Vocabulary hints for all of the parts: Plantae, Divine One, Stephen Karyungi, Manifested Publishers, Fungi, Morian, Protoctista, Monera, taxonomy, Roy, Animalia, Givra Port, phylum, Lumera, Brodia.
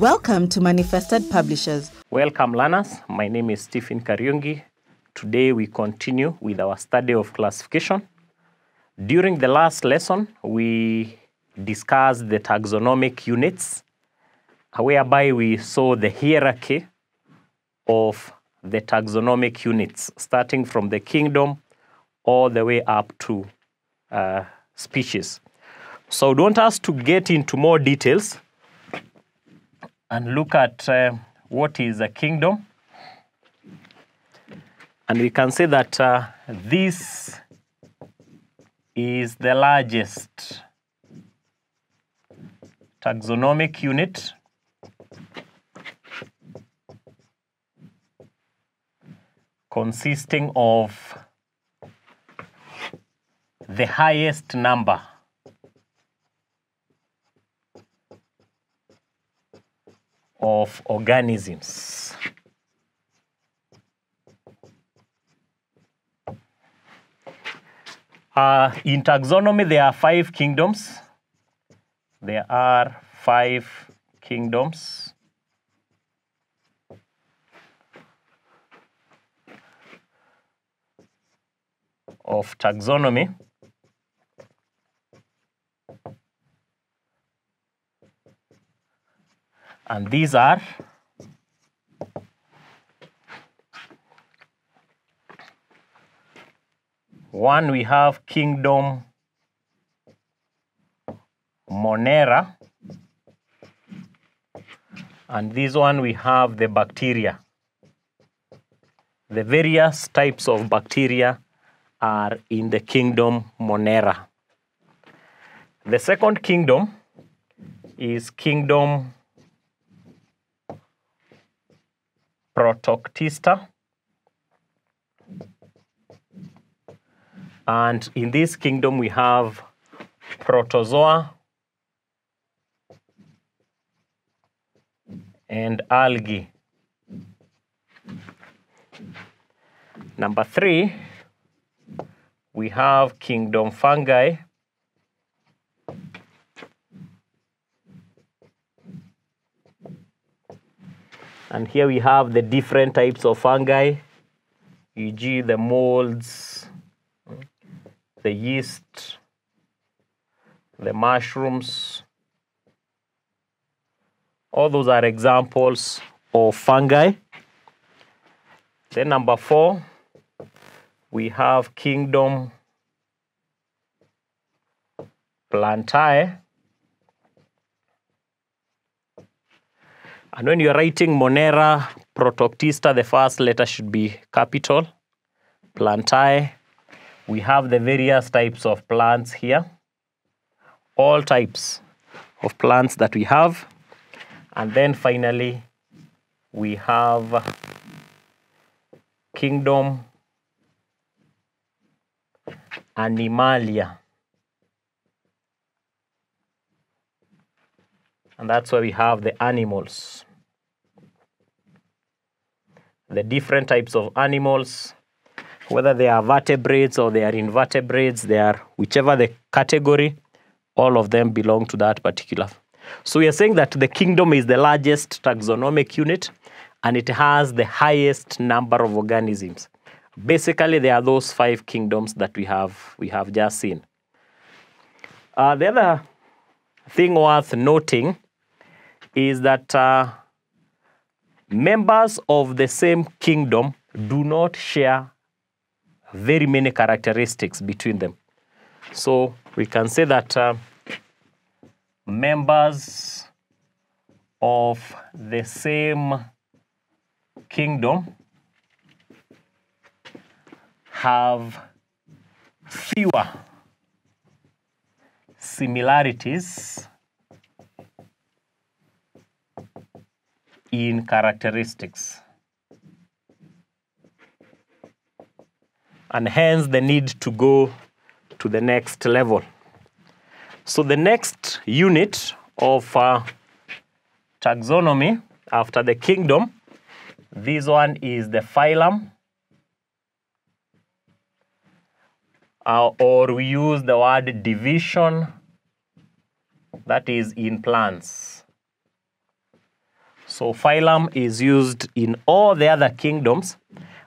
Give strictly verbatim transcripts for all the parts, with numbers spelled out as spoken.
Welcome to Manifested Publishers. Welcome learners, my name is Stephen Karyungi. Today we continue with our study of classification. During the last lesson, we discussed the taxonomic units, whereby we saw the hierarchy of the taxonomic units, starting from the kingdom all the way up to uh, species. So don't ask to get into more details and look at uh, what is a kingdom. And we can say that uh, this is the largest taxonomic unit, consisting of the highest number of organisms. Uh, in taxonomy, there are five kingdoms. There are five kingdoms. Of taxonomy. And these are one, we have kingdom Monera, and this one we have the bacteria. The various types of bacteria are in the kingdom Monera. The second kingdom is kingdom Protoctista. And in this kingdom, we have protozoa and algae. Number three, we have kingdom fungi. And here we have the different types of fungi, for example the molds, the yeast, the mushrooms. All those are examples of fungi. Then number four, we have kingdom Plantae. And when you're writing Monera, Protoctista, the first letter should be capital. Plantae, we have the various types of plants here. All types of plants that we have. And then finally, we have kingdom Animalia. And that's where we have the animals. The different types of animals, whether they are vertebrates or they are invertebrates, they are whichever the category, all of them belong to that particular. So we are saying that the kingdom is the largest taxonomic unit and it has the highest number of organisms. Basically, there are those five kingdoms that we have, we have just seen. Uh, the other thing worth noting is that uh, members of the same kingdom do not share very many characteristics between them. So we can say that uh, members of the same kingdom have fewer similarities in characteristics, and hence the need to go to the next level. So the next unit of uh, taxonomy after the kingdom, this one is the phylum, uh, or we use the word division, that is in plants. So phylum is used in all the other kingdoms,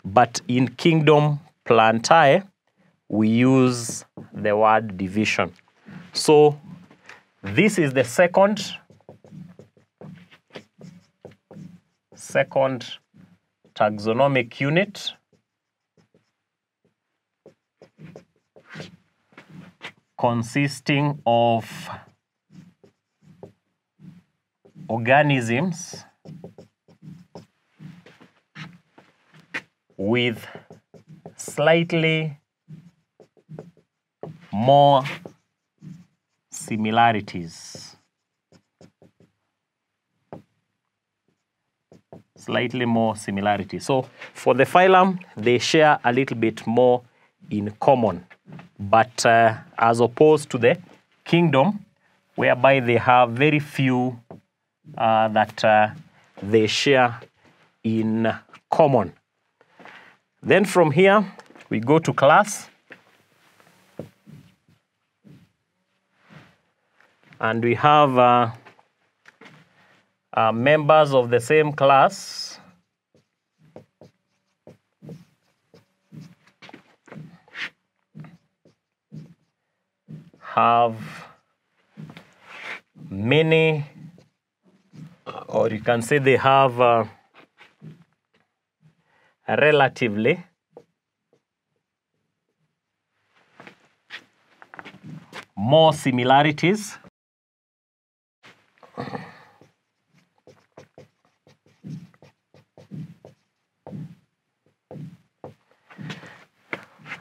but in kingdom Plantae, we use the word division. So this is the second, second taxonomic unit. Consisting of organisms with slightly more similarities, slightly more similarities. So for the phylum, they share a little bit more in common. But uh, as opposed to the kingdom, whereby they have very few uh, that uh, they share in common. Then from here, we go to class. And we have uh, uh, members of the same class. Have many, or you can say they have uh, relatively more similarities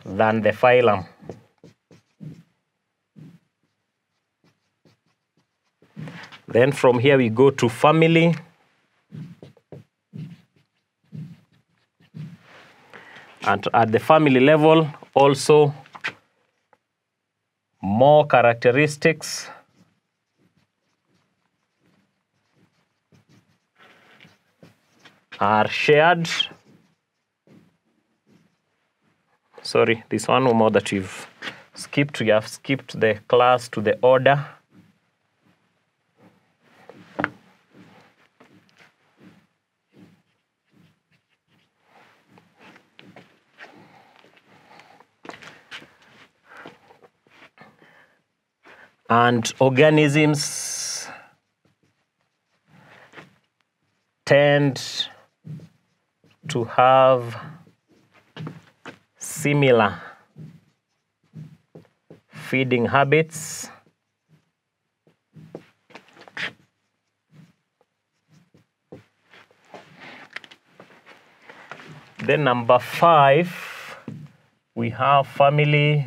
than the phylum. Then from here we go to family. And at the family level, also more characteristics are shared. Sorry, this one more that you've skipped. We have skipped the class to the order. And organisms tend to have similar feeding habits . Then number five, we have family.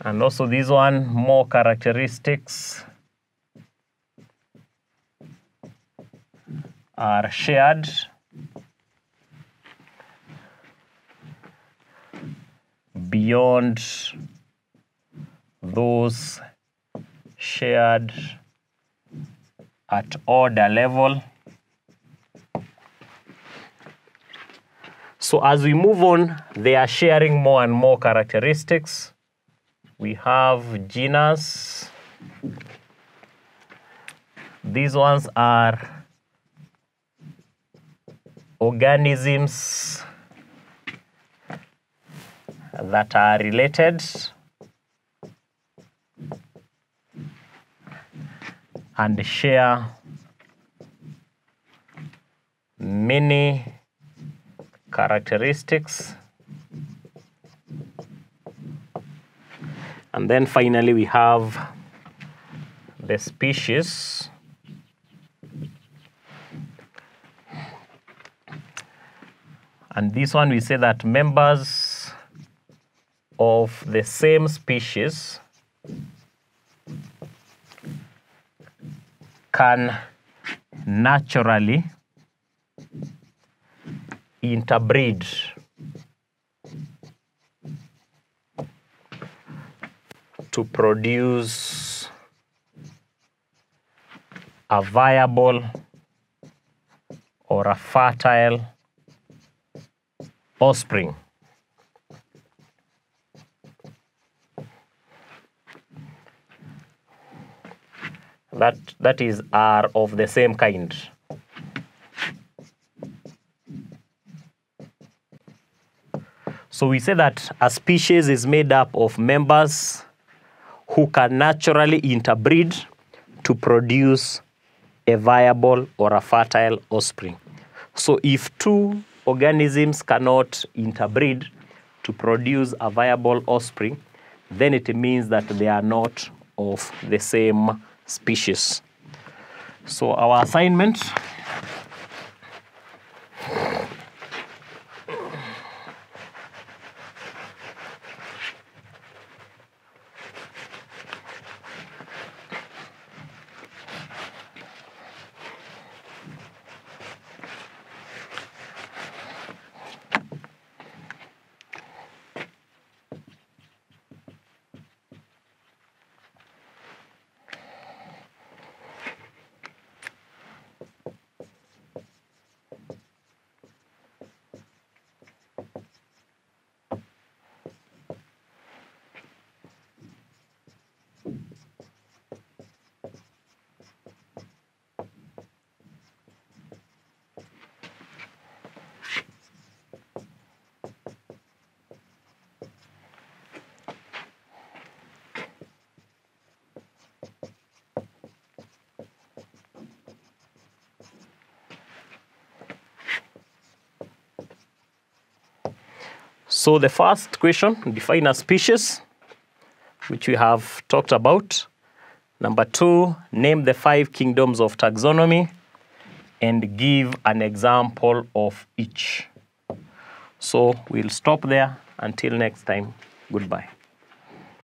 And also this one, more characteristics are shared. Beyond those shared at order level. So as we move on, they are sharing more and more characteristics. We have genus. These ones are organisms that are related and share many characteristics. And then finally, we have the species. And this one, we say that members of the same species can naturally interbreed. To produce a viable or a fertile offspring. that that is are of the same kind. So we say that a species is made up of members who can naturally interbreed to produce a viable or a fertile offspring. So if two organisms cannot interbreed to produce a viable offspring, then it means that they are not of the same species. So our assignment . So the first question, define a species, which we have talked about. Number two, name the five kingdoms of taxonomy and give an example of each. So we'll stop there until next time. Goodbye.